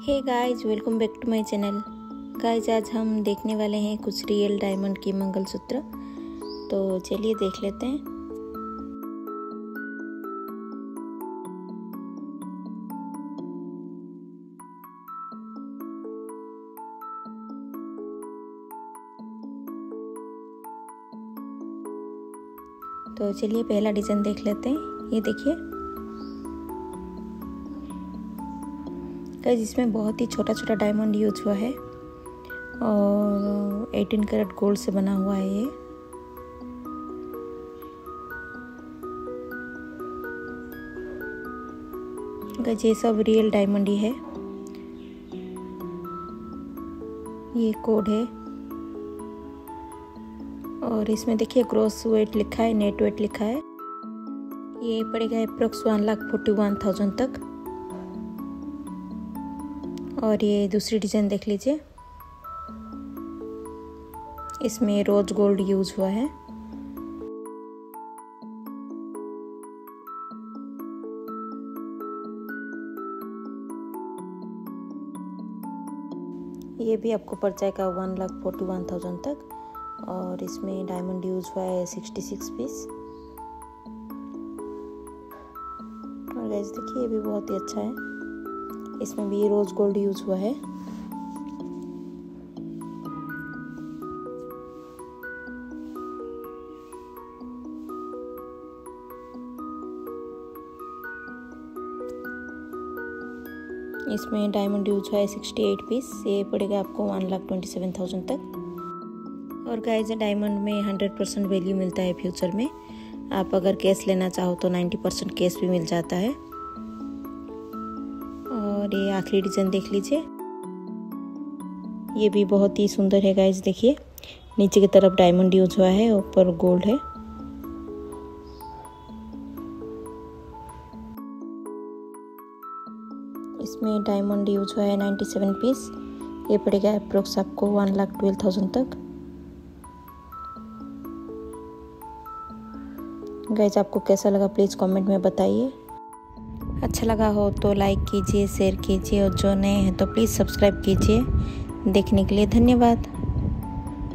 Hey guys, welcome back to my channel. Guys, आज हम देखने वाले हैं कुछ रियल डायमंड की मंगलसूत्र। तो चलिए देख लेते हैं। तो चलिए पहला डिज़ाइन देख लेते हैं। ये देखिए गाइस, इसमें बहुत ही छोटा छोटा डायमंड यूज हुआ है और 18 कैरेट गोल्ड से बना हुआ है ये। गाइस, ये सब रियल डायमंड ही है। ये कोड है और इसमें देखिए ग्रॉस वेट लिखा है, नेट वेट लिखा है। ये पड़ेगा अप्रोक्स 1,41,000 तक। और ये दूसरी डिज़ाइन देख लीजिए, इसमें रोज गोल्ड यूज हुआ है। ये भी आपको पड़ जाएगा 1,41,000 तक। और इसमें डायमंड यूज हुआ है 66 पीस। और गाइस देखिए, ये भी बहुत ही अच्छा है, इसमें भी रोज गोल्ड यूज हुआ है। इसमें डायमंड यूज हुआ है 68 पीस। ये पड़ेगा आपको 1,27,000 तक। और गाइस, डायमंड में 100% वैल्यू मिलता है फ्यूचर में। आप अगर कैश लेना चाहो तो 90% कैश भी मिल जाता है। और ये आखिरी डिज़ाइन देख लीजिए, ये भी बहुत ही सुंदर है। गाइस देखिए, नीचे की तरफ डायमंड यूज हुआ है, ऊपर गोल्ड है। इसमें डायमंड यूज हुआ है 97 पीस। ये पड़ेगा अप्रोक्स आपको 1,12,000 तक। गाइस, आपको कैसा लगा प्लीज़ कमेंट में बताइए। अच्छा लगा हो तो लाइक कीजिए, शेयर कीजिए और जो नए हैं तो प्लीज़ सब्सक्राइब कीजिए। देखने के लिए धन्यवाद।